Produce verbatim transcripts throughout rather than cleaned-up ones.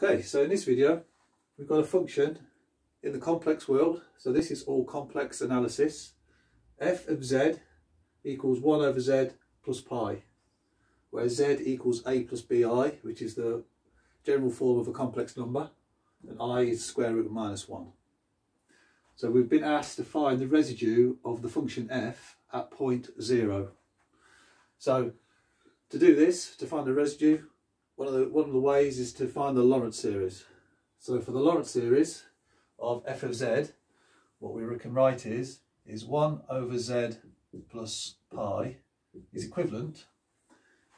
Okay, so in this video we've got a function in the complex world, so this is all complex analysis. F of z equals one over z plus pi, where z equals a plus bi, which is the general form of a complex number, and I is square root of minus one. So we've been asked to find the residue of the function f at point zero. So to do this, to find the residue, One of, the, one of the ways is to find the Laurent series. So for the Laurent series of f of z, what we can write is, is one over z plus pi is equivalent.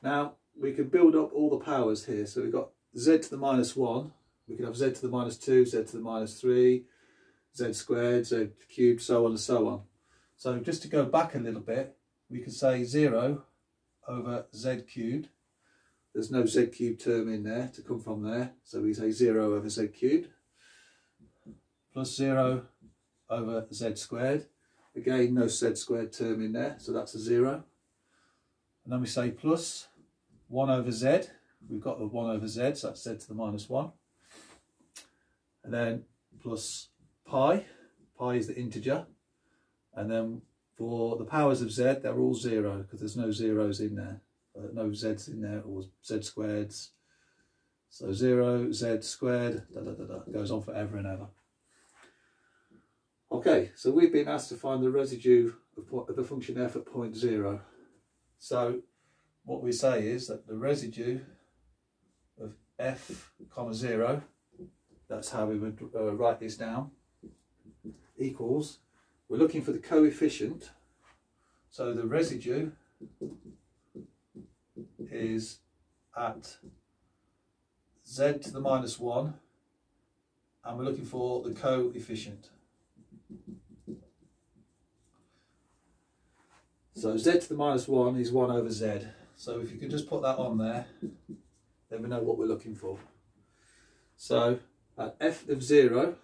Now we can build up all the powers here. So we've got z to the minus one, we can have z to the minus two, z to the minus three, z squared, z cubed, so on and so on. So just to go back a little bit, we can say zero over z cubed. There's no z cubed term in there to come from there, so we say zero over z cubed, plus zero over z squared, again no z squared term in there, so that's a zero, and then we say plus one over z, we've got the one over z, so that's z to the minus one, and then plus pi, pi is the integer, and then for the powers of z they're all zero because there's no zeros in there. Uh, no z's in there, or z squareds, so zero, z squared, da, da, da, da. Goes on forever and ever. Okay, so we've been asked to find the residue of, of the function f at point zero. So what we say is that the residue of f comma zero, that's how we would uh, write this down, equals, we're looking for the coefficient, so the residue is at z to the minus one, and we're looking for the coefficient. So z to the minus one is one over z. So if you can just put that on there, then we know what we're looking for. So at f of zero,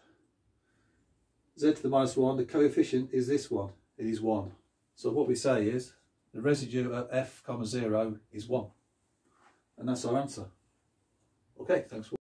z to the minus one, the coefficient is this one, it is one. So what we say is the residue at f comma zero is one. And that's our answer. Okay, thanks for watching.